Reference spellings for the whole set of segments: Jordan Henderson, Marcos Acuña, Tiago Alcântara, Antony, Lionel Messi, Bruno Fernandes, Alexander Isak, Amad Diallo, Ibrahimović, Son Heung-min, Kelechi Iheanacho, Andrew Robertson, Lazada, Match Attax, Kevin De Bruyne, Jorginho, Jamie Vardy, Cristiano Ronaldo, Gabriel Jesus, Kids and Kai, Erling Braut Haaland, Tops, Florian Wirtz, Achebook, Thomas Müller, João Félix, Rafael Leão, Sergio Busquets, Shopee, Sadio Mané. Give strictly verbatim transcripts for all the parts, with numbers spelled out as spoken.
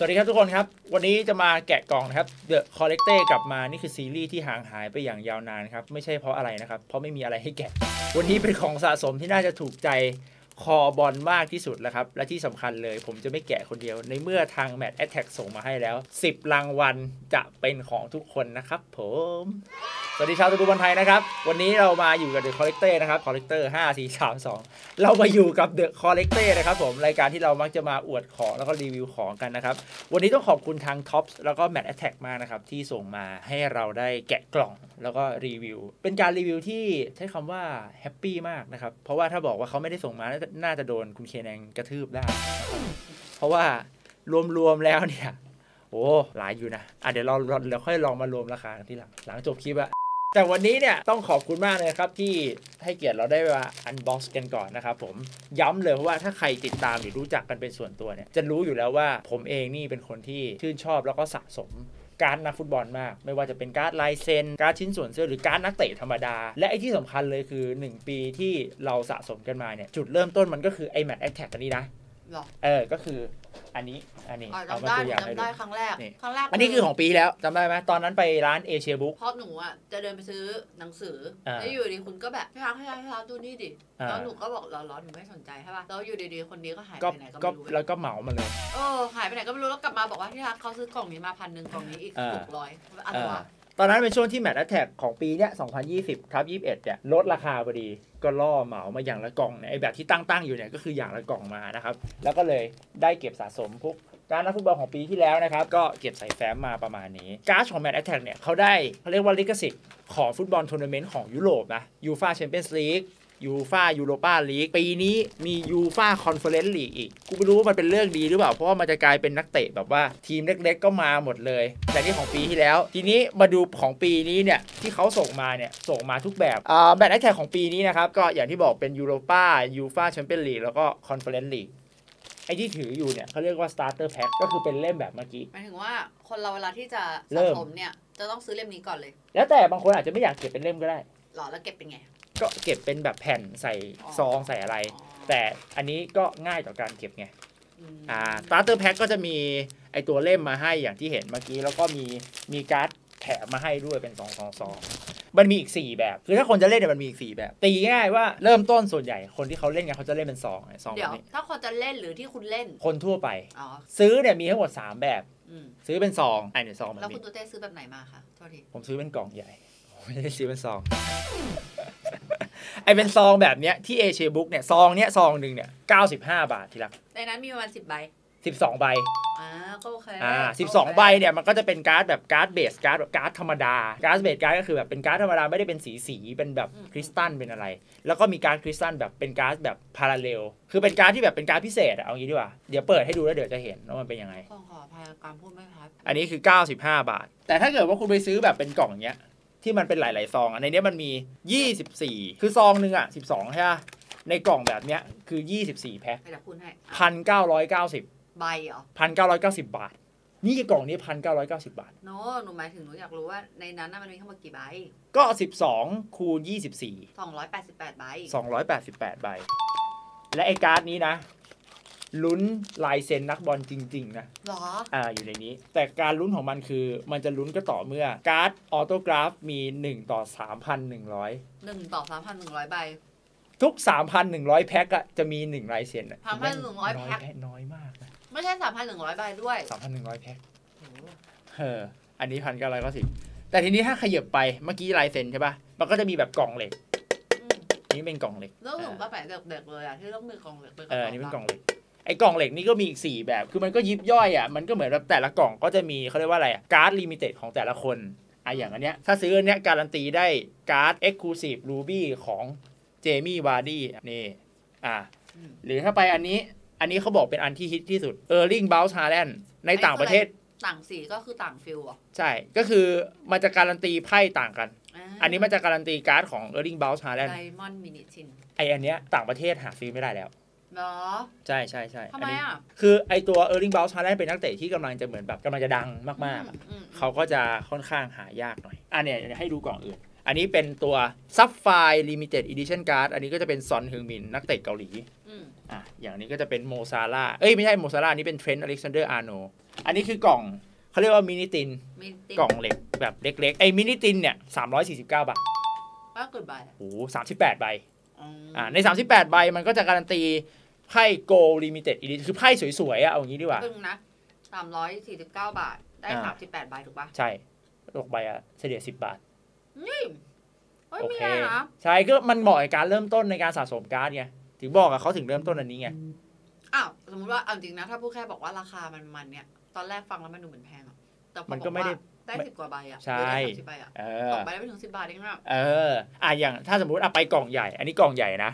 สวัสดีครับทุกคนครับวันนี้จะมาแกะกล่องนะครับ The Collector กลับมานี่คือซีรีส์ที่ห่างหายไปอย่างยาวนานครับไม่ใช่เพราะอะไรนะครับเพราะไม่มีอะไรให้แกะวันนี้เป็นของสะสมที่น่าจะถูกใจคอบอลมากที่สุดแล้วครับและที่สำคัญเลยผมจะไม่แกะคนเดียวในเมื่อทาง Match Attax ส่งมาให้แล้วสิบรางวัลจะเป็นของทุกคนนะครับผมสวัสดีชาวดูบอลไทยนะครับวันนี้เรามาอยู่กับ The Collector นะครับ Collector ห้า สี่ สาม สองเรามาอยู่กับ The Collector นะครับผมรายการที่เรามักจะมาอวดของแล้วก็รีวิวของกันนะครับวันนี้ต้องขอบคุณทาง Tops แล้วก็ Match Attax มากนะครับที่ส่งมาให้เราได้แกะกล่องแล้วก็รีวิวเป็นการรีวิวที่ใช้คำว่าแฮปปี้มากนะครับเพราะว่าถ้าบอกว่าเขาไม่ได้ส่งมาน่าจะโดนคุณเคแนงกระทืบได้เพราะว่ารวมๆแล้วเนี่ยโอ้หลายอยู่นะอ่ะเดี๋ยวเราเราค่อยลองมารวมราคาทีหลังหลังจบคลิปอะแต่วันนี้เนี่ยต้องขอบคุณมากเลยครับที่ให้เกียรติเราได้มาอันบ็อกซ์กันก่อนนะครับผมย้ำเลยเพราะว่าถ้าใครติดตามหรือรู้จักกันเป็นส่วนตัวเนี่ยจะรู้อยู่แล้วว่าผมเองนี่เป็นคนที่ชื่นชอบแล้วก็สะสมการ์ดนักฟุตบอลมากไม่ว่าจะเป็นการ์ดลายเซ็นการ์ดชิ้นส่วนเสื้อหรือการ์ดนักเตะธรรมดาและไอ้ที่สำคัญเลยคือหนึ่งปีที่เราสะสมกันมาเนี่ยจุดเริ่มต้นมันก็คือไอแมทแอทแทกอันนี้นะเออก็คืออันนี้อันนี้เราได้จำได้ครั้งแรกครั้งแรกอันนี้คือของปีแล้วจำได้ไหมตอนนั้นไปร้าน Achebook เพราะหนูอ่ะจะเดินไปซื้อหนังสือแล้วอยู่ดีคุณก็แบบพี่รักพี่รักพี่รักดูนี่ดิแล้วหนูก็บอกร้อนๆหนูไม่สนใจใช่ป่ะแล้วอยู่ดีๆคนนี้ก็หายไปไหนก็ไม่รู้แล้วก็เหมามาเลยเออหายไปไหนก็ไม่รู้แล้วกลับมาบอกว่าพี่รักเขาซื้อกล่องนี้มาพันหนึ่งกล่องนี้อีกหกร้อยอันวะตอนนั้นเป็นช่วงที่ Match Attax ของปีเนี้ย สองพันยี่สิบ ทับ ยี่สิบเอ็ด เนี่ยลดราคาพอดีก็ล่อเหมามาอย่างละกล่องเนี่ยไอแบบที่ตั้งๆอยู่เนี่ยก็คืออย่างละกล่องมานะครับแล้วก็เลยได้เก็บสะสมพวกการ์ดนักฟุตบอลของปีที่แล้วนะครับก็เก็บใส่แฟ้มมาประมาณนี้การ์ดของ Match Attax เนี่ยเขาได้เขาเรียกว่าลิขสิทธิ์ของฟุตบอลทัวร์นาเมนต์ของยุโรปนะยูฟ่าแชมเปี้ยนส์ลีกยูฟ่ายูโรปาลีกปีนี้มียูฟ่าคอนเฟอเรนซ์ลีกอีกกูไม่รู้ว่ามันเป็นเรื่องดีหรือเปล่าเพราะว่ามันจะกลายเป็นนักเตะแบบว่าทีมเล็กๆก็มาหมดเลยแต่นี่ของปีที่แล้วทีนี้มาดูของปีนี้เนี่ยที่เขาส่งมาเนี่ยส่งมาทุกแบบอ่าแมตช์แอทแทคของปีนี้นะครับก็อย่างที่บอกเป็นยูโรปายูฟ่าแชมเปี้ยนส์ลีกแล้วก็คอนเฟอเรนซ์ลีกไอ้ที่ถืออยู่เนี่ยเขาเรียกว่า starter pack ก็คือเป็นเล่มแบบเมื่อกี้หมายถึงว่าคนเราเวลาที่จะสะสมเนี่ยจะต้องซื้อเล่มนี้ก่อนเลยแล้วแต่บางคนอาจจะไม่อยากเก็บเป็นเล่มก็ได้หรอแล้วเก็บเป็นไงก็เก็บเป็นแบบแผ่นใส่ซองใส่อะไรแต่อันนี้ก็ง่ายต่อการเก็บไงอ่า starter pack ก็จะมีไอตัวเล่มมาให้อย่างที่เห็นเมื่อกี้แล้วก็มีมีการ์ดแถมมาให้ด้วยเป็นสอง สอง สองมันมีอีกสี่แบบคือถ้าคนจะเล่นเนี่ยมันมีอีกสี่แบบตีง่ายว่าเริ่มต้นส่วนใหญ่คนที่เขาเล่นกันเขาจะเล่นเป็นสอง สองแบบนี้ถ้าคนจะเล่นหรือที่คุณเล่นคนทั่วไปซื้อเนี่ยมีทั้งหมดสามแบบซื้อเป็นซองไอเนี่ยซองแบบนี้แล้วคุณตัวเต้ซื้อแบบไหนมาคะโทษทีผมซื้อเป็นกล่องใหญ่ไม่ได้ซื้อเป็นซองไอเป็นซองแบบเนี้ยที่ Achebook เนี่ยซองเนี้ยซองหนึ่งเนี่ยเก้าสิบห้าบาททีละในนั้นมีประมาณสิบใบสิบสองใบอ่าก็โอเคอ่าสิบสองใบเนี่ยมันก็จะเป็นการ์ดแบบการ์ดเบสการ์ดแบบการ์ดธรรมดาการ์ดเบสการ์ดก็คือแบบเป็นการ์ดธรรมดาไม่ได้เป็นสีสีเป็นแบบคริสตัลเป็นอะไรแล้วก็มีการ์ดคริสตัลแบบเป็นการ์ดแบบพาราเลลคือเป็นการ์ดที่แบบเป็นการ์ดพิเศษเอางี้ดีกว่าเดี๋ยวเปิดให้ดูแล้วเดี๋ยวจะเห็นว่ามันเป็นยังไงขอขอพายการพูดไม่พัดอันนี้คือเก้าสิบห้าบาทแต่ถ้าเกิดว่าคุณไปซื้อแบบเป็นกล่องเนี้ยที่มันเป็นหลายๆซองในนี้มันมียี่สิบสี่คือซองหนึ่งอ่ะสิบสองใช่ไหมในกล่องแบบเนี้ยคือยี่สิบสี่แพ็คพันเก้าร้อยเก้าสิบใบเหรอพันเก้าร้อยเก้าสิบบาทนี่กล่องนี้พันเก้าร้อยเก้าสิบบาทโน้หนูหมายถึงหนูอยากรู้ว่าในนั้นมันมีทั้งหมดกี่ใบก็สิบสองคูณยี่สิบสี่ สองร้อยแปดสิบแปดใบสองร้อยแปดสิบแปดใบและไอ้การ์ดนี้นะลุ้นลายเซ็นนักบอลจริงๆนะหรออ่าอยู่ในนี้แต่การลุ้นของมันคือมันจะลุ้นก็ต่อเมื่อการ์ดออโตกราฟมีหนึ่งต่อ สามพันหนึ่งร้อย หนึ่งต่อ สามพันหนึ่งร้อย ใบทุก สามพันหนึ่งร้อย แพ็คอะจะมีหนึ่งลายเซ็น สามพันหนึ่งร้อย แพ็คน้อยมากนะไม่ใช่ สามพันหนึ่งร้อย ใบด้วย สามพันหนึ่งร้อย แพ็คเอออันนี้ หนึ่งพันเก้าร้อยเก้าสิบ แต่ทีนี้ถ้าขยับไปเมื่อกี้ลายเซ็นใช่ป่ะมันก็จะมีแบบกล่องเหล็กนี่เป็นกล่องเหล็กแล้วผมก็แปะเด็กๆเลยอะที่ต้องมีกล่องเหล็กเป็นกล่องเออนี่เป็นกล่องเหล็กไอ้กล่องเหล็กนี่ก็มีอีกสี่แบบคือมันก็ยิบย่อยอ่ะมันก็เหมือนแบบแต่ละกล่องก็จะมีเขาเรียกว่าอะไรอ่ะการ์ดลิมิเต็ดของแต่ละคนอ่ะอย่างอันเนี้ยถ้าซื้ออันเนี้ยการันตีได้การ์ดเอ็กซ์คลูซีฟรูบี้ของเจมี่วาร์ดี้นี่อ่ะหรือถ้าไปอันนี้อันนี้เขาบอกเป็นอันที่ฮิตที่สุดเออร์ลิงบราวท์ฮาแลนด์ในต่างประเทศต่างสีก็คือต่างฟิลอ่ะใช่ก็คือมันจะการันตีไพ่ต่างกันอันนี้มันจะการันตีการ์ดของเออร์ลิงบราวท์ฮาแลนด์ไดมอนด์มินิชินไออันเนี้ยต่างประเทศหาซื้อไม่ได้แล้วเหรอใช่ใช่ใช่ทำไมอ่ะคือไอตัวเออร์ลิงบราวท์ฮาแลนด์เป็นนักเตะที่กำลังจะเหมือนแบบกำลังจะดังมากๆเขาก็จะค่อนข้างหายากหน่อยอันเนี้ยให้ดูกล่องอื่นอันนี้เป็นตัวซับไฟลิมิเต็ดอีดิชั่นการ์ดอันนี้ก็จะเป็นซอนฮึงมินนักเตะเกาหลีอ่ะอย่างนี้ก็จะเป็นโมซาร่าเอ้ยไม่ใช่โมซาร่าอันนี้เป็นเทรนต์อเล็กซานเดอร์อาร์โน อันนี้คือกล่องเขาเรียกว่ามินิตินกล่องเหล็กแบบเล็กๆไอ้มินิตินเนี่ยสามร้อยสี่สิบเก้าบาทป้าเกิดใบโอ้โหสามสิบแปดใบอ่าในสามสิบแปดใบมันก็จะการันตีไพ่โกลลิมิเต็ดอีดิชั่นคือไพ่สวยๆอ่ะเอาอย่างนี้ดีกว่าซึ่งนะสามร้อยสี่สิบเก้าบาทได้สามสิบแปดใบถูกป่ะใช่หกใบอ่ะเฉลี่ยสิบบาทนี่โอเคใช่ก็มันเหมาะกับการเริ่มต้นในการสะสมการ์ดไงถึงบอกอ่ะเขาถึงเริ่มต้นอันนี้ไงอ้าวสมมติว่าเอาจริงนะถ้าผู้แค่บอกว่าราคามันมันเนี่ยตอนแรกฟังแล้วมันดูเหมือนแพงอ่ะแต่มันก็ไม่ได้ได้สิบกว่าใบอ่ะใช่สิบใบอ่ะกล่องใบได้ไม่ถึงสิบบาทเองนะเอออ่ะอย่างถ้าสมมติเอาไปกล่องใหญ่อันนี้กล่องใหญ่นะ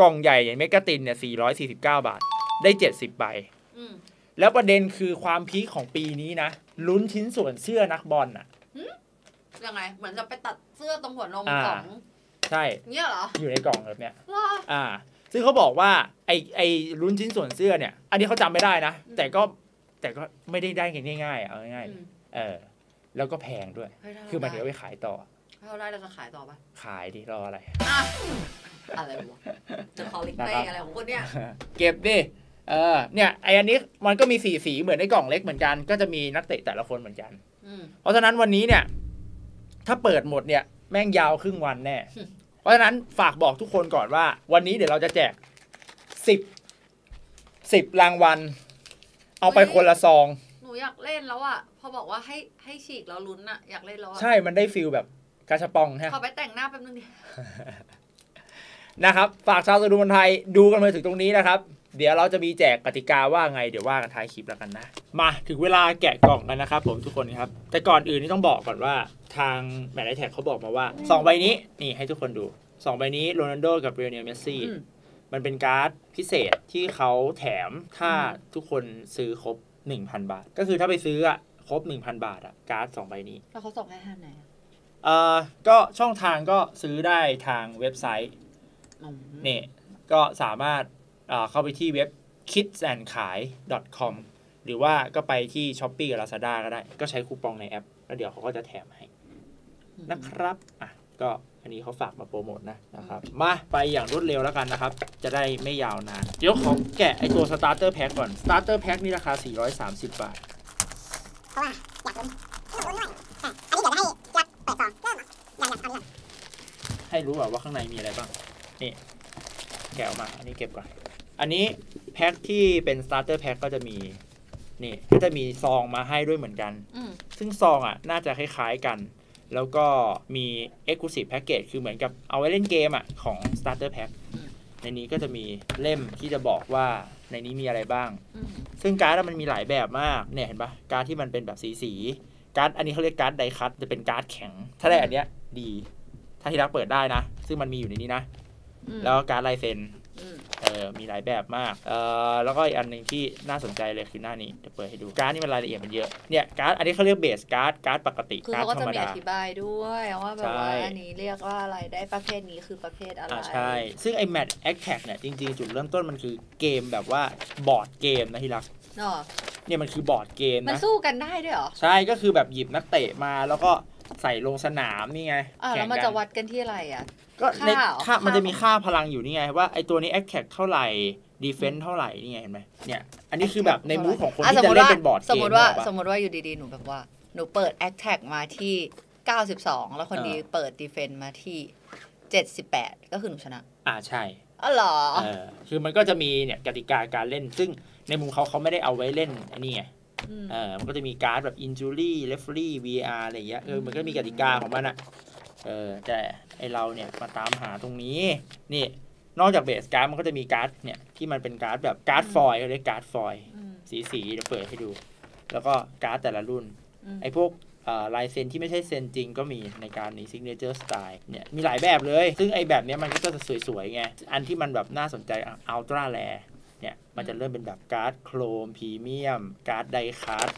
กล่องใหญ่อย่างเมกะตินเนี่ยสี่ร้อยสี่สิบเก้าบาทได้เจ็ดสิบใบแล้วประเด็นคือความพีคของปีนี้นะลุ้นชิ้นส่วนเสื้อนักบอลอ่ะยังไงเหมือนจะไปตัดเสื้อตรงหัวนมของใช่เนี่ยเหรออยู่ในกล่องแบบเนี้ยอ่าซึ่งเขาบอกว่าไอไอลุ้นชิ้นส่วนเสื้อเนี่ยอันนี้เขาจำไม่ได้นะแต่ก็แต่ก็ไม่ได้ได้ง่ายๆเอาง่ายๆเออแล้วก็แพงด้วยคือมันเดี๋ยวไปขายต่อถ้าเราได้เราจะขายต่อป่ะขายดิรออะไรอะไรวะจะคอลเลกเตอร์อะไรของคนเนี้ยเก็บดิเออเนี่ยไออันนี้มันก็มีสีสีเหมือนในกล่องเล็กเหมือนกันก็จะมีนักเตะแต่ละคนเหมือนกันเพราะฉะนั้นวันนี้เนี่ยถ้าเปิดหมดเนี่ยแม่งยาวครึ่งวันแน่เพราะฉะนั้นฝากบอกทุกคนก่อนว่าวันนี้เดี๋ยวเราจะแจกสิบสิบรางวัลเอาไปคนละซองหนูอยากเล่นแล้วอ่ะพอบอกว่าให้ให้ฉีกแล้วลุ้นอ่ะอยากเล่นแล้วใช่มันได้ฟิลแบบกาชาปองฮะขอไปแต่งหน้าแป๊บนึงดินะครับฝากชาวสตูดิโอไทยดูกันมาถึงตรงนี้นะครับเดี๋ยวเราจะมีแจกกติกาว่าไงเดี๋ยวว่ากันท้ายคลิปแล้วกันนะมาถึงเวลาแกะกล่องกันนะครับผมทุกคนครับแต่ก่อนอื่นนี่ต้องบอกก่อนว่าทางแมทช์แอทแท็กเขาบอกมาว่าสองใบนี้นี่ให้ทุกคนดูสองใบนี้โรนัลโดกับเรอัลเมสซี่มันเป็นการ์ดพิเศษที่เขาแถมถ้าทุกคนซื้อครบ หนึ่งพัน บาทก็คือถ้าไปซื้ออะครบ หนึ่งพัน บาทอะการ์ดสองใบนี้แล้วเขาส่งให้ทางไหนเอ่อก็ช่องทางก็ซื้อได้ทางเว็บไซต์นี่ก็สามารถเข้าไปที่เว็บ คิดส์แอนด์ไค ดอท คอม หรือว่าก็ไปที่ Shopee กับ Lazada ก็ได้ก็ใช้คูปองในแอปแล้วเดี๋ยวเขาก็จะแถมให้นะครับอ่ะก็อันนี้เขาฝากมาโปรโมทนะนะครับมาไปอย่างรวดเร็วแล้วกันนะครับจะได้ไม่ยาวนานเดี๋ยวขอแกะไอตัว Starter Pack ก่อน Starter Pack นี่ราคาสี่ร้อยสามสิบบาทให้รู้ว่าข้างในมีอะไรบ้างนี่แกะออกมาอันนี้เก็บก่อนอันนี้แพ็คที่เป็น starter pack ก็จะมีนี่ก็จะมีซองมาให้ด้วยเหมือนกันซึ่งซองอ่ะน่าจะคล้ายๆกันแล้วก็มี exclusive package คือเหมือนกับเอาไว้เล่นเกมอ่ะของ starter pack ในนี้ก็จะมีเล่มที่จะบอกว่าในนี้มีอะไรบ้างซึ่งการ์ดมันมีหลายแบบมากเนี่ยเห็นปะการ์ดที่มันเป็นแบบสีๆการ์ดอันนี้เขาเรียกการ์ดไดคัตจะเป็นการ์ดแข็งถ้าได้อันเนี้ยดีถ้าที่รักเปิดได้นะซึ่งมันมีอยู่ในนี้นะแล้วการ์ดลายเซ็นเออมีหลายแบบมากเออแล้วก็อีกอันหนึ่งที่น่าสนใจเลยคือหน้านี้จะเปิดให้ดูการ์ดนี่มันรายละเอียดมันเยอะเนี่ยการ์ดอันนี้เขาเรียกเบสการ์ดการ์ดปกติการ์ดธรรมดาอธิบายด้วยว่าแบบว่าอันนี้เรียกว่าอะไรได้ประเภทนี้คือประเภทอะไรใช่ซึ่งไอ้ Match Attax เนี่ยจริงๆจุดเริ่มต้นมันคือเกมแบบว่าบอร์ดเกมนะที่รักเนี่ยมันคือบอร์ดเกมนะมันสู้กันได้ด้วยหรอใช่ก็คือแบบหยิบนักเตะมาแล้วก็ใส่ลงสนามนี่ไงแล้วมันจะวัดกันที่อะไรอ่ะก็ในค่ามันจะมีค่าพลังอยู่นี่ไงว่าไอตัวนี้แอคแท็กเท่าไหร่ดีเฟนซ์เท่าไหร่นี่ไงเห็นไหมเนี่ยอันนี้คือแบบในมูฟของคนที่จะเล่นเป็นบอร์ดเกมสมมติว่าสมมติว่าอยู่ดีๆหนูแบบว่าหนูเปิดแอคแท็กมาที่เก้าสิบสองแล้วคนดีเปิดดีเฟนซ์มาที่เจ็ดสิบแปดก็คือหนูชนะอ่าใช่อ๋อเหรอคือมันก็จะมีเนี่ยกติกาการเล่นซึ่งในมุมเขาเขาไม่ได้เอาไว้เล่นอันนี้ไงเออมันก็จะมีการ์ดแบบ injury referee วี อาร์ อะไรเงี้ยเออมันก็มีกติกาของมันอะเออแต่ไอเราเนี่ยมาตามหาตรงนี้นี่นอกจากเบสการ์ดมันก็จะมีการ์ดเนี่ยที่มันเป็นการ์ดแบบการ์ดฟอยล์เรียกการ์ดฟอยล์สีสีเดี๋ยวเปิดให้ดูแล้วก็การ์ดแต่ละรุ่นไอพวกลายเซ็นที่ไม่ใช่เซ็นจริงก็มีในการนี้ signature style เนี่ยมีหลายแบบเลยซึ่งไอแบบเนี้ยมันก็จะสวยๆไงอันที่มันแบบน่าสนใจ ultra rareเนี่ยมันจะเริ่มเป็นแบบการ์ดโครมพรีเมียมการ์ดไดคัต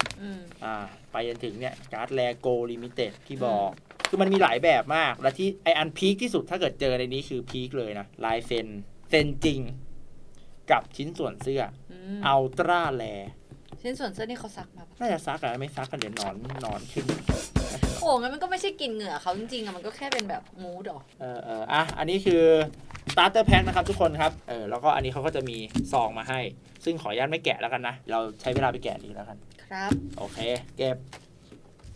อ่าไปจนถึงเนี่ยการ์ดแรโกลิมิเต็ดที่บอกคือมันมีหลายแบบมากและที่ไออันพีคที่สุดถ้าเกิดเจอในนี้คือพีคเลยนะลายเซ็นเซ็นจริงกับชิ้นส่วนเสื้ออัลตร้าแรชิ้นส่วนเสื้อนี่เขาซักมาน่าจะซักอะไม่ซักกันเดี๋ยวนอนนอนขึ้นโอ้งั้นมันก็ไม่ใช่กลิ่นเหงื่อเขาจริงๆอะมันก็แค่เป็นแบบมูดอ่ะเออเอออ่ะอันนี้คือstarter pack นะครับทุกคนครับเออแล้วก็อันนี้เขาก็จะมีซองมาให้ซึ่งขออนุญาตไม่แกะแล้วกันนะเราใช้เวลาไปแกะดีแล้วกัน ครับโอเคเก็บ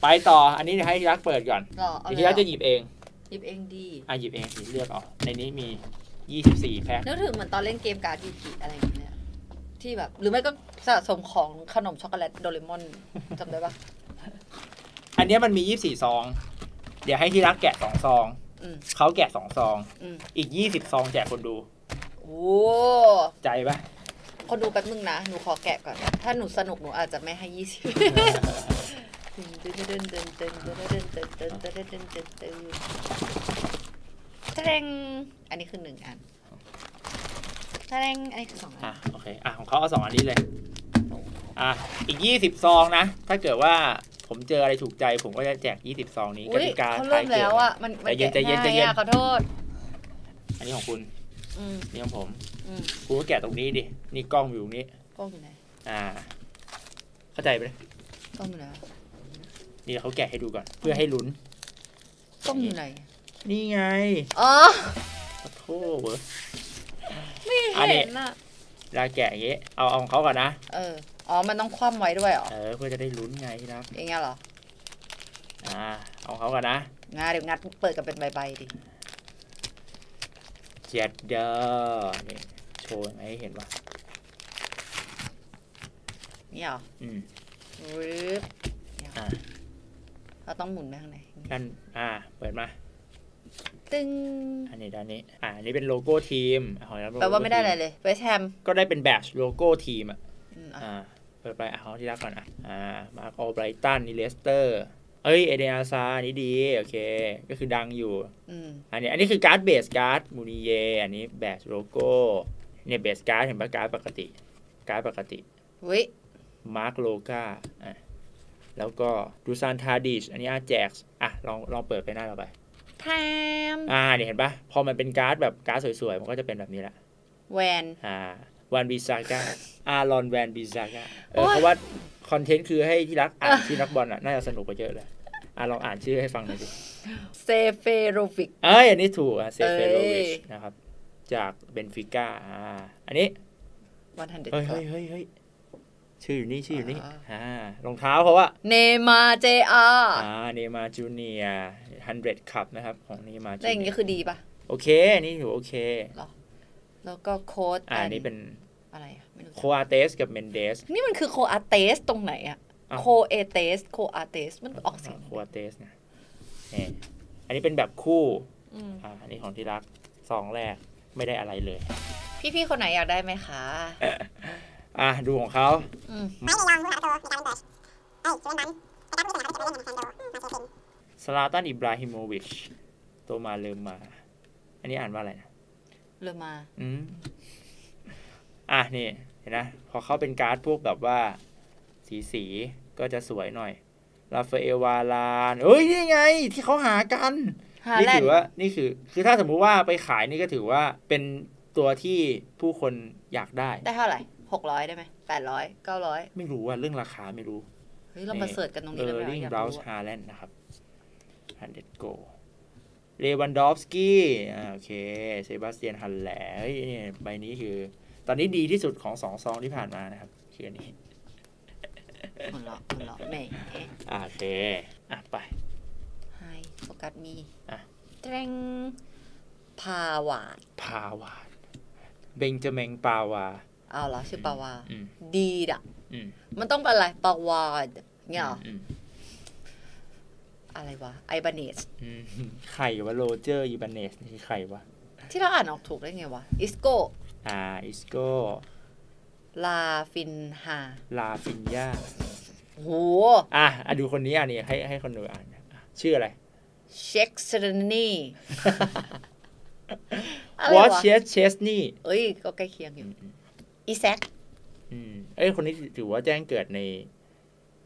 ไปต่ออันนี้ให้ยักษ์เปิดก่อนที่ยักษ์จะหยิบเองหยิบเองดีอ่ะหยิบเองเลือกออกในนี้มียี่สิบสี่แพ็คนึกถึงเหมือนตอนเล่นเกมการ์ดยูกิอะไรอย่างเงี้ยที่แบบหรือไม่ก็สะสมของขนมช็อกโกแลตโดเรมอนจำได้ปะอันนี้มันมียี่สิบสี่ซองเดี๋ยวให้ที่รักแกะสองซองเขาแกะสองซองอีกยี่สิบซองแจกคนดูโอ้ใจปะคนดูแป๊บนึงนะหนูขอแกะก่อนถ้าหนูสนุกหนูอาจจะไม่ให้ยี่สิบแรงอันนี้คือหนึ่งอันแรงอันนี้คือสองอ่ะโอเคอ่ะของเขาเอาสองอันนี้เลยอ่ะอีกยี่สิบซองนะถ้าเกิดว่าผมเจออะไรถูกใจผมก็จะแจกยี่สิบซองนี้กติกาเขาเริ่มแล้วอ่ะมันใจเย็นใจเย็นใจเย็นขอโทษอันนี้ของคุณนี่ของผมคุณก็แกะตรงนี้ดินี่กล้องอยู่ตรงนี้กล้องอยู่ไหนอ่าเข้าใจไหมกล้องอยู่ไหนนี่เขาแกะให้ดูก่อนเพื่อให้ลุ้นกล้องอยู่ไหนนี่ไงอ๋อขอโทษเว้ยไม่เห็นอ่ะเราแกะอย่างงี้เอาเอาของเขาก่อนนะเอออ๋อมันต้องคว่ำไว้ด้วยเหรอเออเพื่อจะได้ลุ้นไงที่รักอย่างเงี้ยเหรออ่าเอาเขาก่อนนะงาเดี๋ยวงัดเปิดกันเป็นใบๆดิเจ็ดเด้อนี่โชว์ให้เห็นว่านี่เหรออืมรึอ่าเราต้องหมุนไปข้างในนั่นอ่าเปิดมาตึงอันนี้ด้านนี้อ่านี่เป็นโลโก้ทีมแปลว่าไม่ได้อะไรเลยเวสแฮมก็ได้เป็นแบชโลโก้ทีมอ่ะอ่าเปิดไปอ่ะเขาที่รักก่อนอ่ะอ่ามาร์คออลไบรตันนี่เลสเตอร์เอ้ยเอเดนอาซานี่ดีโอเคก็คือดังอยู่อันนี้อันนี้คือการ์ดเบสการ์ดมูนิเยอันนี้แบชโลโก้เนี่ยเบสการ์ดเห็นปะการ์ดปกติการ์ดปกติวิมาร์คโลก้าอ่ะแล้วก็ดูซานทาดิชอันนี้อาแจ็กซ์อ่ะลองลองเปิดไปหน้าเราไปแทมอ่าเนี่ยเห็นปะพอมันเป็นการ์ดแบบการ์ดสวยๆมันก็จะเป็นแบบนี้แหละแวนอ่าวันบิซาก้าอารอนแวนบิซาก้าเออเพราะว่าคอนเทนต์คือให้ที่รักอ่านชื่อนักบอลอ่ะน่าจะสนุกกว่าเยอะเลยอ่ะลองอ่านชื่อให้ฟังหน่อยดิเซเฟโรวิชเอ้ยอันนี้ถูกอ่ะเซเฟโรวิชนะครับจากเบนฟิก้าอ่าอันนี้วันฮันเด็ดเฮ้ยเฮ้ยเฮ้ยชื่ออยู่นี่ชื่ออยู่นี่อ่ารองเท้าเพราะว่าเนมาเจอาอ่าเนมาจูเนียร์ฮันเดรดคัพนะครับของเนมาจูเนียร์แล้วอย่างนี้คือดีป่ะโอเคนี่ถือโอเคแล้วก็โค้ดอ่านี่เป็นอะไรอ่ะไม่รู้โคอาเตสกับเมนเดสนี่มันคือโคอาเตสตรงไหนอ่ะโคเอเตสโคอาเตสมันออกเสียงโคอาเตสนะนี่อันนี้เป็นแบบคู่อ่าอันนี้ของที่รักสองแรกไม่ได้อะไรเลยพี่ๆคนไหนอยากได้ไหมคะอ่ะดูของเขาซาลาตันอิบราฮิโมวิชโตมาเลมาอันนี้อ่านว่าอะไรนะเลมาอืมอ่ะนี่เห็นนะพอเขาเป็นการ์ดพวกแบบว่าสีสีก็จะสวยหน่อยราฟาเอลวาลานเอ้ยนี่ไงที่เขาหากันนี่ถือว่านี่คือคือถ้าสมมุติว่าไปขายนี่ก็ถือว่าเป็นตัวที่ผู้คนอยากได้ได้เท่าไหร่หกร้อยได้ไหมแปดร้อยเก้าร้อยไม่รู้ว่าเรื่องราคาไม่รู้เฮ้ยเรามาเสิร์ชกันตรงนี้เลยนะเออริ่งบราวส์ฮาแลนด์นะครับฮันเดดโกเลวันดอฟสกี้โอเคเซบาสเตียนฮันแหล่นี่ใบนี้คือตอนนี้ดีที่สุดของสองซองที่ผ่านมานะครับคืออันนี้คนละคนละแม่โอเคอ่ะไปไฮโฟกัสมีอ่ะเตรงพาวาดพาวาดเบงจเมงปาวาเอาเหรอชื่อปาวาดีดอ่ะมันต้องเป็นอะไรปาวาดเงี้ยอะไรวะไอบาเนสใครวะโรเจอร์ไอบาเนสนี่คือใครวะที่เราอ่านออกถูกได้ไงวะอิสโกอ่าอิสโกลาฟินฮาลาฟินยาโหอ่ะดูคนนี้อ่ะนี่ให้ให้คนดูอ่านชื่ออะไรเชคเซนีวอชเชสเชสนี่เอ้ยก็ใกล้เคียงอยู่อีแซคอืมเอ้ยคนนี้ถือว่าแจ้งเกิดใน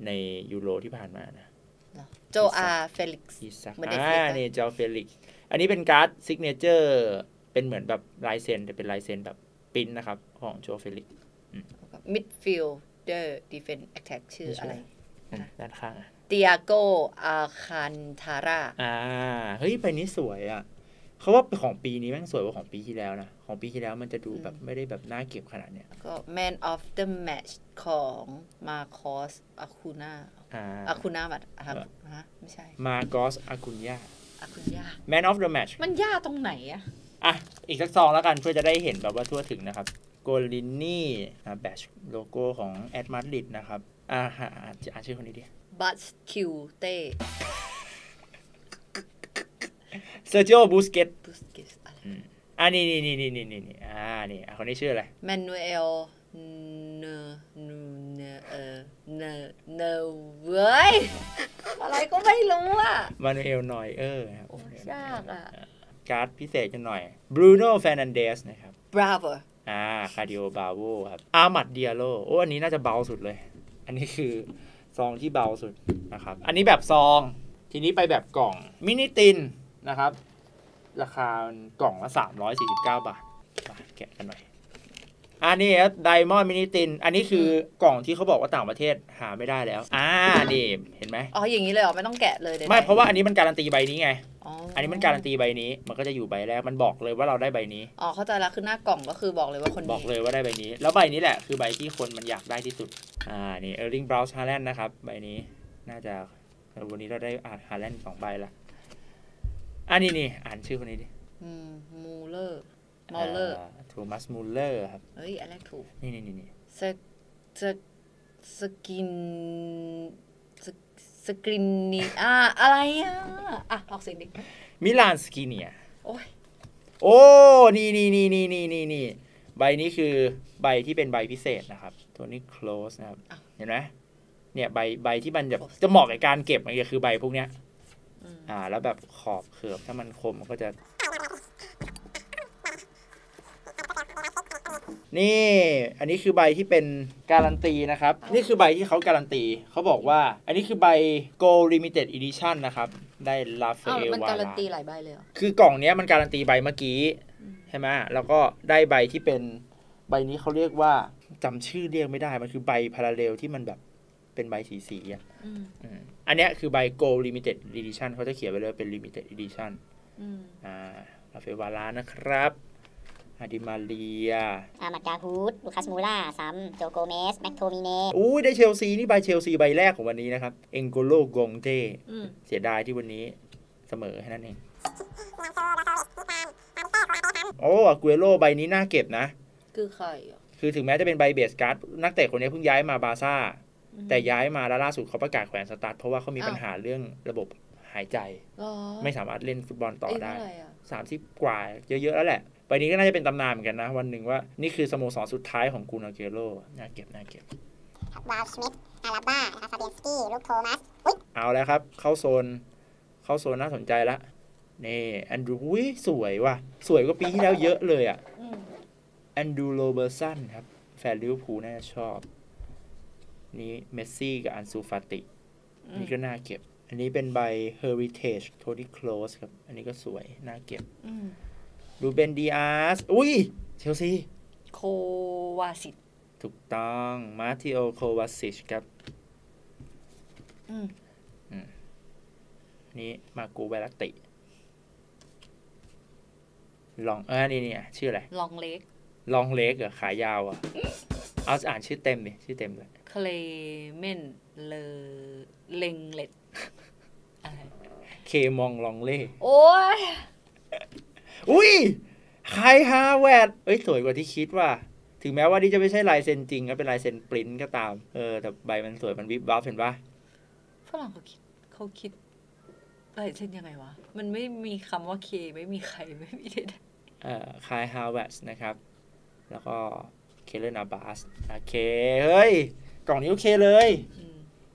ในยูโรที่ผ่านมานะโจอาเฟลิกซ์อ่านี่โจเฟลิกซ์อันนี้เป็นการ์ดซิกเนเจอร์เป็นเหมือนแบบลายเซ็นแต่เป็นลายเซ็นแบบปิ้นนะครับของโจเฟลิกซ์มิดฟิลเดอร์ดีเฟนแอคแท็กชื่ออะไรด้านข้างเตียโกอาคันทาร่าอ่าเฮ้ยใบนี้สวยอ่ะ เขาว่าของปีนี้แม่งสวยกว่าของปีที่แล้วนะของปีที่แล้วมันจะดูแบบไม่ได้แบบน่าเก็บขนาดเนี้ยก็ Man of the Match ของมาคอสอาคูน่าอาคูน่าแบบฮะไม่ใช่มาคอสอาคูน่าอาคูน่า Man of the Match มันยากตรงไหนอะอ่ะอีกสักซองแล้วกันเพื่อจะได้เห็นแบบว่าทั่วถึงนะครับโกลินนี่แบชโลโก้ของแอดมาดริดนะครับอ่าจะอ่านชื่อคนนี้ดิบัสคิวเต้เซอร์จิโอ บูสเกตส์อ่านี่นี่นี่นี่นี่นี่อ่านี่คนนี้ชื่ออะไรแมนูเอลเนเนเนเอเนเนเว้ยอะไรก็ไม่รู้อ่ะแมนูเอลนอยเออครับโอ้ยากอ่ะการ์ดพิเศษกันหน่อยบรูโน่ เฟร์นันเดสนะครับบราโวอ่าคาร์ดิโอบราโวครับอามัด เดียโลโอ้อันนี้น่าจะเบาสุดเลยอันนี้คือซองที่เบาสุดนะครับอันนี้แบบซองทีนี้ไปแบบกล่องมินิตินนะครับราคากล่องละสามร้อยสี่สิบเก้าบาทมาแกะกันหน่อยอันนี้ไดมอนด์มินิตินอันนี้คือกล่องที่เขาบอกว่าต่างประเทศหาไม่ได้แล้วอ่านี่เห็นไหมอ๋ออย่างนี้เลยเหรอไม่ต้องแกะเลยไม่เพราะว่าอันนี้มันการันตีใบนี้ไงอันนี้มันการันตีใบนี้มันก็จะอยู่ใบแรกมันบอกเลยว่าเราได้ใบนี้อ๋อเข้าใจแล้วคือหน้ากล่องก็คือบอกเลยว่าคนบอกเลยว่าได้ใบนี้แล้วใบนี้แหละคือใบที่คนมันอยากได้ที่สุดอ่านี่เออร์ลิง บราวน์ ฮาแลนด์นะครับใบนี้น่าจะวันนี้เราได้อ่านฮาแลนด์สองใบละอันนี้นี่อ่านชื่อคนนี้ดิมูเลอร์มอลเลอร์โทมัสมูลเลอร์ครับเฮ้ยอะไรถูกนี่นี่นี่สสสกินสกรีนนี่อ่ะอะไรอ่ะอ่ะออกเสียงดิมิลานสกิเนียโอ้ยโอ้นี่นี่นี่นี่นี่นี่ใบนี้คือใบที่เป็นใบพิเศษนะครับตัวนี้ close นะครับเห็นไหมเนี่ยใบใบที่มันแบบจะเหมาะกับการเก็บมันก็คือใบพวกเนี้ยอ่าแล้วแบบขอบเขือบถ้ามันคมมันก็จะนี่อันนี้คือใบที่เป็นการันตีนะครับนี่คือใบที่เขาการันตีเขาบอกว่าอันนี้คือใบ Gold Limited Edition นะครับได้ลาเฟลวาการันตีหลายใบเลยคือกล่องนี้มันการันตีใบเมื่อกี้ใช่ไหมแล้วก็ได้ใบที่เป็นใบนี้เขาเรียกว่าจำชื่อเรียกไม่ได้มันคือใบพาราเรลที่มันแบบเป็นใบสีสีอ่ะอันนี้คือใบ Gold Limited Edition เขาจะเขียนไว้เลยเป็น Limited Edition อ่าลาเฟลวานะครับอาดิมาเลียอามัดกาฮูดลูคัสมูล่าซัมโจโกเมสแม็กโทมิเน่อู้ได้เชลซีนี่ใบเชลซีใบแรกของวันนี้นะครับเอ็นโกโลกงเต้เสียดายที่วันนี้เสมอแค่นั้นเองโอ้อากูเอโร่ใบนี้น่าเก็บนะคือใครอ่ะคือถึงแม้จะเป็นใบเบสการ์ดนักเตะคนนี้เพิ่งย้ายมาบาซ่าแต่ย้ายมาแล้วล่าสุดเขาประกาศแขวนสตาร์ทเพราะว่าเขามีปัญหาเรื่องระบบหายใจไม่สามารถเล่นฟุตบอลต่อได้สามสิบกว่าเยอะๆแล้วแหละใบนี้ก็น่าจะเป็นตำนานเหมือนกันนะวันหนึ่งว่านี่คือสโมสรสุดท้ายของกูนาเกโร่น่าเก็บน่าเก็บวาลสมิธอาราบ้าคาฟาเบนสกี้ลูกโทมัสเอาแล้วครับเข้าโซนเข้าโซนน่าสนใจละนี่แอนดรูว์สวยว่ะสวยกว่าปีที่แล้วเยอะเลยอ่ะแอนดรูว์โรเบิร์ตสันครับแฟนลิเวอร์พูลน่าชอบนี่เมสซี่กับอันซูฟาตินี่ก็น่าเก็บอันนี้เป็นใบเฮอริเทจโทนี่โคลสครับอันนี้ก็สวยน่าเก็บดูเบนดีอาร์สอุ้ยเชลซีโควาซิชถูกต้องมาร์ติโอโควาซิชครับอืมอืมนี่มากูเวลัตติลองเออนี่เนี่ยชื่ออะไรลองเล็กลองเล็กเหรอขายาวอ่ะเอาอ่านชื่อเต็มดิชื่อเต็มเลยเคลเมนเลเลงเลตอะไรเคมองลองเล่โอ้ยอุ้ยใครฮาแวดเอ้ยสวยกว่าที่คิดว่าถึงแม้ว่านี่จะไม่ใช่ลายเซ็นจริงก็เป็นลายเซ็นปริ้นก็ตามเออแต่ใบมันสวยมันวิบวับเห็นปะฝรั่งเขาคิดเขาคิดลายเซ็นยังไงวะมันไม่มีคำว่าเคไม่มีใครไม่มีใดๆเอ่อคายฮาแวดนะครับแล้วก็เคเลนาบาสโอเคเฮ้ยกล่องนี้โอเคเลย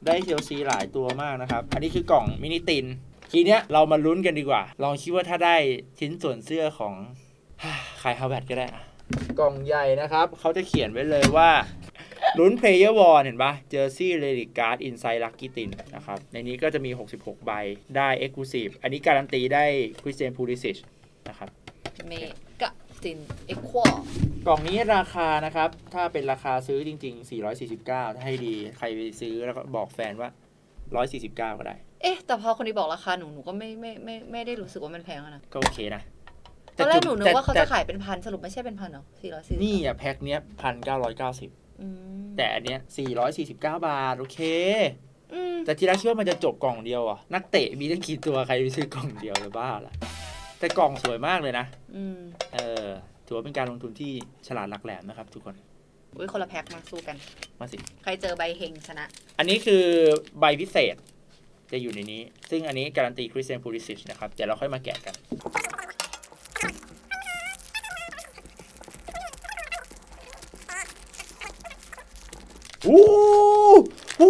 ได้เชลซีหลายตัวมากนะครับอันนี้คือกล่องมินิตินทีเนี้ยเรามาลุ้นกันดีกว่าลองคิดว่าถ้าได้ชิ้นส่วนเสื้อของใครฮาวเวิร์ดก็ได้อะกล่องใหญ่นะครับเขาจะเขียนไว้เลยว่าลุ้นเพลเยอร์วอลเห็นปะเจอร์ซี่เรลิกการ์ดอินไซด์ลักกี้ตินนะครับในนี้ก็จะมีหกสิบหกใบได้เอ็กซ์คลูซีฟอันนี้การันตีได้คริสเตียนพูลิซิชนะครับเมกะตินเอ็กควอลกล่องนี้ราคานะครับถ้าเป็นราคาซื้อจริงๆสี่ร้อยสี่สิบเก้าถ้าให้ดีใครไปซื้อแล้วก็บอกแฟนว่าหนึ่งร้อยสี่สิบเก้าก็ได้เอ๊ะแต่พอคนนี้บอกราคาหนูหนูก็ไม่ไม่ไม่ไม่ได้รู้สึกว่ามันแพงนะก็โอเคนะ ตอนแรกหนูนึกว่าเขาจะขายเป็นพันสรุปไม่ใช่เป็นพันหรอสี่ร้อยสี่สิบนี่อ่ะแพ็คเนี้ยพันเก้าร้อยเก้าสิบแต่อันเนี้ยสี่ร้อยสี่สิบเก้าบาทโอเคแต่ทีแรกคิดว่ามันจะจบกล่องเดียวอ่ะนักเตะมีตั้งกี่ตัวใครไปซื้อกล่องเดียวหรือบ้าล่ะแต่กล่องสวยมากเลยนะเออถือว่าเป็นการลงทุนที่ฉลาดหลักแหลมนะครับทุกคนอุ้ยคนละแพ็คมาสู้กันมาสิใครเจอใบเฮงชนะอันนี้คือใบพิเศษจะอยู่ในนี้ซึ่งอันนี้การันตีคริสเตียนพูลิซิชนะครับเดี๋ยวเราค่อยมาแกะกันอู้หู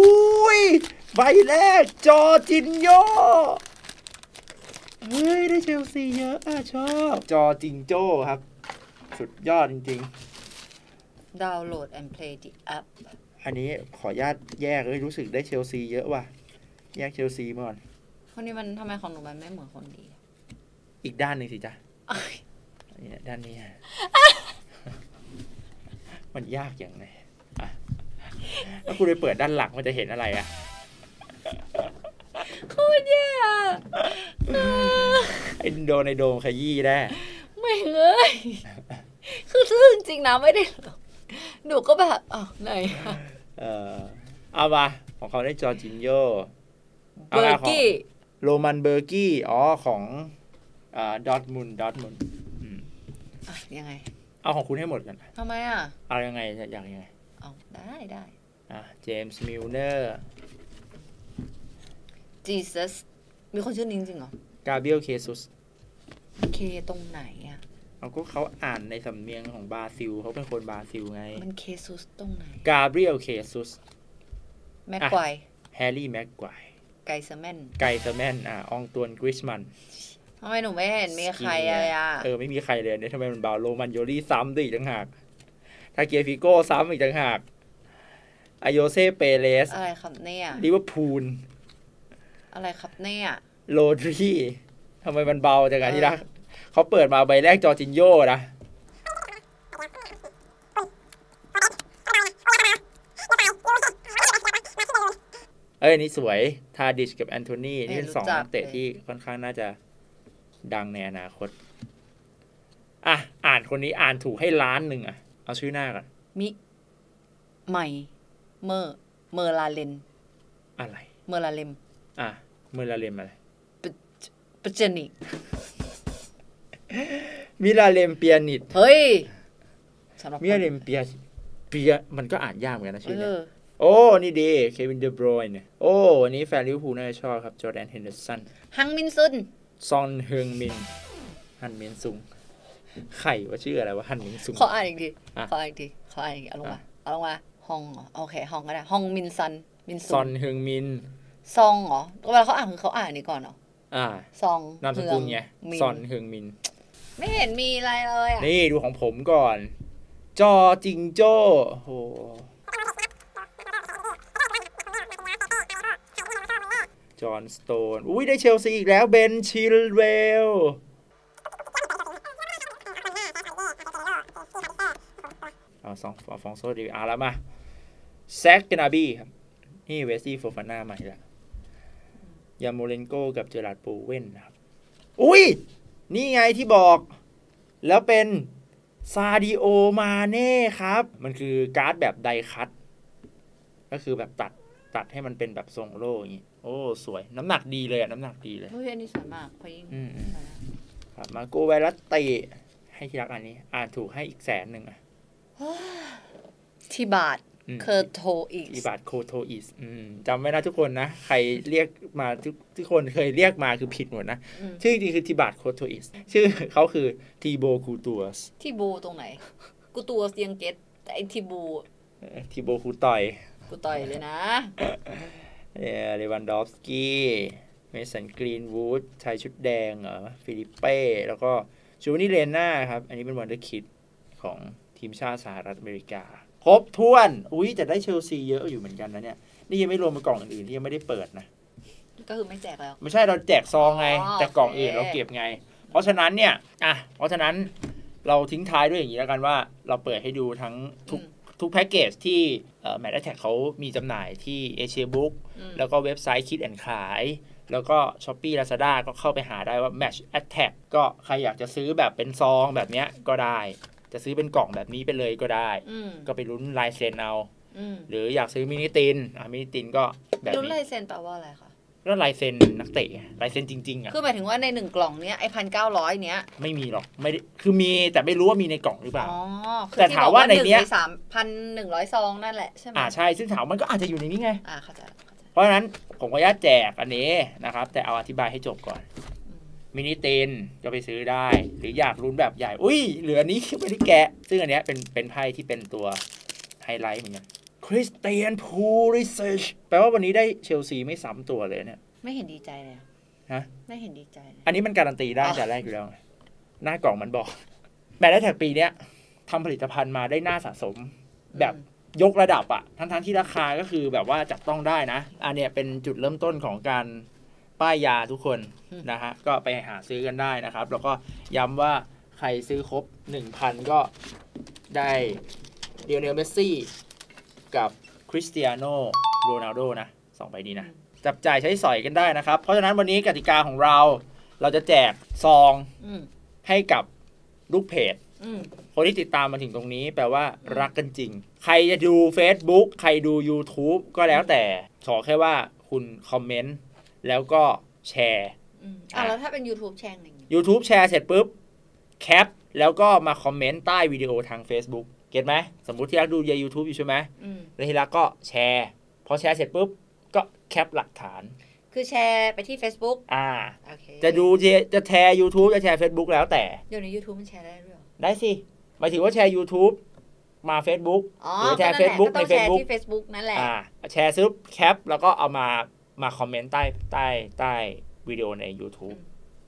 ยใบแรกจอร์จินโญเฮ้ยได้เชลซีเยอะอ่ะชอบจอจิงโจ้ครับสุดยอดจริงๆดาวน์โหลด and play the app อันนี้ขออนุญาตแยกเลยรู้สึกได้เชลซีเยอะว่ะแยกเชลซีมาก่อนคนนี้มันทำไมของหนูมันไม่เหมือนคนดีอีกด้านหนึ่งสิจ้ะเนี่ยด้านนี้มันยากอย่างไรถ้าคุณไปเปิดด้านหลังมันจะเห็นอะไรอ่ะโคตรแย่ไอ้โดนไอ้โดมขยี้ได้ไม่เลยคือเรื่องจริงนะไม่ได้หรอกหนูก็แบบอ๋อไหนเออเอามาของเขาได้จอร์จินโญเบอร์กี้โรมันเบอร์กี้อ๋อของอ่าดอร์ทมุนด์ดอร์ทมุนด์ยังไงเอาของคุณให้หมดกันทำไมอ่ะเอายังไงอยากยังไงเอาได้ได้อ่ะเจมส์มิลเนอร์จีซัสมีคนชื่อนี้จริงเหรอกาเบรียล เคซุสเคตรงไหนอ่ะเราก็เขาอ่านในสำเนียงของบราซิลเขาเป็นคนบราซิลไงมันเคซุสตรงไหนกาเบรียล เคซุสแม็กไกวแฮร์รี่แม็กไกวไกเซแมนไกเซแมนอ่ะอองตวนกริชมันทำไมหนูไม่เห็นมีใครอ่ะเออไม่มีใครเลยเนี่ยทำไมมันบาโลมันโยลี่ซ้ำด้วยอีกต่างหากทาเกียฟิโก้ซ้ำอีกต่างหากอโยเซ่เปเรสอะไรครับเนี่ยลิเวอร์พูลอะไรครับเนี่ยโรดรีทำไมมันเบาจังอะที่รักเขาเปิดมาใบแรกจอร์จินโญนะเอ้ยนี่สวยทาดิชกับแอนโทนีนี่เป็นสองนักเตะที่ค่อนข้างน่าจะดังในอนาคตอ่ะอ่านคนนี้อ่านถูกให้ล้านหนึ่งอ่ะเอาชื่อหน้าก่อนมิใหม่เมอร์เมอร์ลาเลนอะไรเมอร์ลาเลมอ่ะเมอร์ลาเลมอะไรปเจนิกมิลาเลมเปียนิดเฮ้ยมิลาเลมเปียเปียมันก็อ่านยากเหมือนกันนะชื่อเนี่ยโอ้นี่ดีเควินเดบรอยน์โอ้อันนี้แฟนลิเวอร์พูลน่าจะชอบครับจอร์แดนเฮนเดอร์สันฮังมินซุนซอนเฮิงมินฮันมินซุงไข่ว่าชื่ออะไรวะฮันมินซุงขออ่านอีกทีขออ่านอีกทีขออ่านอีกทีเอาลงมาเอาลงมาฮองโอเคฮองก็ได้ฮองมินซันมินซุงซอนเฮิงมินซองเหรอเวลาเขาอ่านคือเขาอ่านนี่ก่อนเหรออ่าซองนามสกุลไงซอนเฮิงมินไม่เห็นมีอะไรเลยอ่ะนี่ดูของผมก่อนจอจิงโจ้โหจอห์นสโตนอุ้ยได้เชลซีอีกแล้วเบนชิลเวลเอาสองฟองโซดีอาร์แล้วมาแซคกานาบี้ครับนี่เวสซี่โฟฟาน่าใหม่ละยาโมเลนโก้กับเจอราร์ด โปเว่นนะครับอุ้ยนี่ไงที่บอกแล้วเป็นซาดิโอมาเน่ครับมันคือการ์ดแบบไดคัตก็คือแบบตัดตัดให้มันเป็นแบบทรงโล่อย่างนี้โอ้สวยน้ำหนักดีเลยอะน้ำหนักดีเลยเฮ้ยอันนี้สวยมากพอยิ่งครับมาโกเวลัตเตให้ที่รักอันนี้อ่านถูกให้อีกแสนหนึ่งอะที่บาทเคอร์โทอิสอีบาทโคโทอิสจำไว้นะทุกคนนะใครเรียกมาทุกทุกคนเคยเรียกมาคือผิดหมดนะชื่อจริงคือทีบาทโคโทอิสชื่อเขาคือทีโบคูตัวสทีโบตรงไหนกูตัวเซียงเกตแต่ไอทีโบทีโบคูต่อยกูต่อยเลยนะเรวันดอฟสกี้เมสันกรีนวูดชายชุดแดงเหรอฟิลิปเป้แล้วก็จูนี่เรน่าครับอันนี้เป็นวันเดอร์คิดของทีมชาติสหรัฐอเมริกาครบถ้วนอุ้ยแต่ได้เชลซีเยอะอยู่เหมือนกันนะเนี่ยนี่ยังไม่รวมกล่องอื่นที่ยังไม่ได้เปิดนะก็คือไม่แจกแล้วไม่ใช่เราแจกซองไงแต่กล่องอื่นเราเก็บไงเพราะฉะนั้นเนี่ยอ่ะเพราะฉะนั้นเราทิ้งท้ายด้วยอย่างนี้แล้วกันว่าเราเปิดให้ดูทั้งทุกทุกแพ็กเกจที่ Match Attax เขามีจำหน่ายที่ Achebook แล้วก็เว็บไซต์ kids and kai แล้วก็ Shopee Lazada ก็เข้าไปหาได้ว่า Match Attax ก็ใครอยากจะซื้อแบบเป็นซองแบบเนี้ยก็ได้จะซื้อเป็นกล่องแบบนี้ไปเลยก็ได้ก็ไปลุ้นลายเซ็นเอาหรืออยากซื้อมินิตินอ่ะมินิตินก็แบบลุ้นลายเซ็นแปลว่าอะไรคะก็ลายเซ็นนักเตะลายเซ็นจริงๆอ่ะคือหมายถึงว่าในหนึ่งกล่องเนี้ยไอ้พันเก้าร้อยเนี้ยไม่มีหรอกไม่คือมีแต่ไม่รู้ว่ามีในกล่องหรือเปล่าแต่ถามว่าในเนี้ยสามพันหนึ่งร้อยซองนั่นแหละใช่ไหมอ่าใช่ซึ่งถามมันก็อาจจะอยู่ในนี้ไงอ่าเข้าใจเพราะฉะนั้นผมก็ย่าแจกอันนี้นะครับแต่เอาอธิบายให้จบก่อนมินิเตนก็ไปซื้อได้หรืออยากลุ้นแบบใหญ่อุ้ยเหลือนี้ไม่ได้แกะซึ่งอันเนี้ยเป็นเป็นไพ่ที่เป็นตัวไฮไลท์เหมือนกันคริสเตียนพูลิเซชแปลว่าวันนี้ได้เชลซีไม่ซ้ำตัวเลยเนี่ยไม่เห็นดีใจเลยฮะไม่เห็นดีใจอันนี้มันการันตีได้แต่แรกอยู่แล้วหน้ากล่องมันบอกแมตช์แท็กปีเนี้ยทำผลิตภัณฑ์มาได้หน้าสะสมแบบยกระดับอะทั้งๆที่ราคาก็คือแบบว่าจับต้องได้นะอันเนี้ยเป็นจุดเริ่มต้นของการป้ายยาทุกคนนะฮะก็ไปหาซื้อกันได้นะครับแล้วก็ย้ำว่าใครซื้อครบ หนึ่งพัน ก็ได้เดียเนลเมสซี่กับคริสเตียโนโรนัลโดนะสองใบนี้นะจับจ่ายใช้สอยกันได้นะครับเพราะฉะนั้นวันนี้กติกาของเราเราจะแจกซองให้กับลูกเพจคนที่ติดตามมาถึงตรงนี้แปลว่ารักกันจริงใครจะดู Facebook ใครดู YouTube ก็แล้วแต่ขอแค่ว่าคุณคอมเมนต์แล้วก็แชร์อ่าแล้วถ้าเป็น YouTube แชร์หนึ่ง YouTube แชร์เสร็จปุ๊บแคปแล้วก็มาคอมเมนต์ใต้วิดีโอทาง Facebookเก็ตไหมสมมุติที่รักดูยา YouTube อยู่ใช่ไหมแล้วที่รักก็แชร์พอแชร์เสร็จปุ๊บก็แคปหลักฐานคือแชร์ไปที่ Facebook อ่า okay. จะดูจะแชร์ YouTube จะแชร์ Facebook แล้วแต่เดี๋ยวนี้ YouTube มันแชร์ได้หรือเปล่าได้สิหมายถึงว่าแชร์ YouTube มา Facebook หรือแชร์ Facebook ใน Facebook ที่ Facebook นั่นแหละอ่าแชร์ซึบแคปแล้วก็เอามามาคอมเมนต์ใต้ใต้ใต้วิดีโอใน YouTube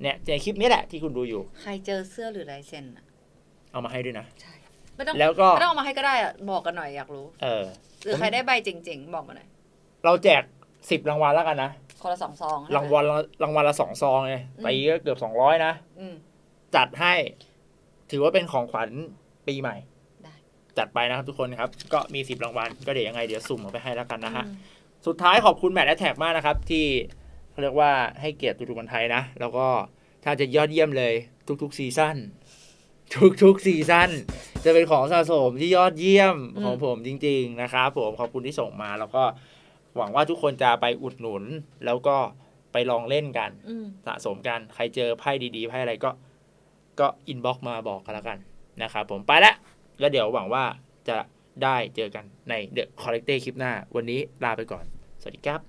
เนี่ยในคลิปนี้แหละที่คุณดูอยู่ใครเจอเสื้อหรือลายเซ็นอะเอามาให้ด้วยนะแล้วก็ไม่ต้องเอามาให้ก็ได้อะบอกกันหน่อยอยากรู้เออหรือใครได้ใบจริงๆบอกมาหน่อยเราแจกสิบรางวัลแล้วกันนะคนละสองซองรางวัลรางวัลละสองซองไงตีก็เกือบสองร้อยนะจัดให้ถือว่าเป็นของขวัญปีใหม่จัดไปนะครับทุกคนครับก็มีสิบรางวัลก็เดี๋ยวยังไงเดี๋ยวสุ่มเอาไปให้แล้วกันนะฮะสุดท้ายขอบคุณแมทแท็กมากนะครับที่เขาเรียกว่าให้เกียรติตูดูบอลไทยนะแล้วก็ถ้าจะยอดเยี่ยมเลยทุกๆซีซั่นทุกๆซีซั่นจะเป็นของสะสมที่ยอดเยี่ยมของผมจริงๆนะครับผมขอบคุณที่ส่งมาแล้วก็หวังว่าทุกคนจะไปอุดหนุนแล้วก็ไปลองเล่นกันสะสมกันใครเจอไพ่ดีๆไพ่อะไรก็ก็อินบ็อกซ์มาบอกกันแล้วกันนะครับผมไปละแล้วเดี๋ยวหวังว่าจะได้เจอกันในเดอะคอลเลกเตอร์คลิปหน้าวันนี้ลาไปก่อนสวัสดีครับ